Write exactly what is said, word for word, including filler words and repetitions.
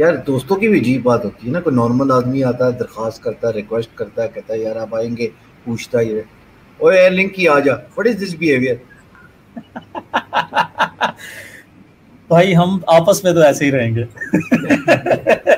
यार दोस्तों की भी अजीब बात होती है ना, कोई नॉर्मल आदमी आता है, दरख्वास्त करता है, रिक्वेस्ट करता है, कहता है यार आप आएंगे, पूछता ही है और एयरलिंक की आ जा, व्हाट इज दिस बिहेवियर। भाई हम आपस में तो ऐसे ही रहेंगे।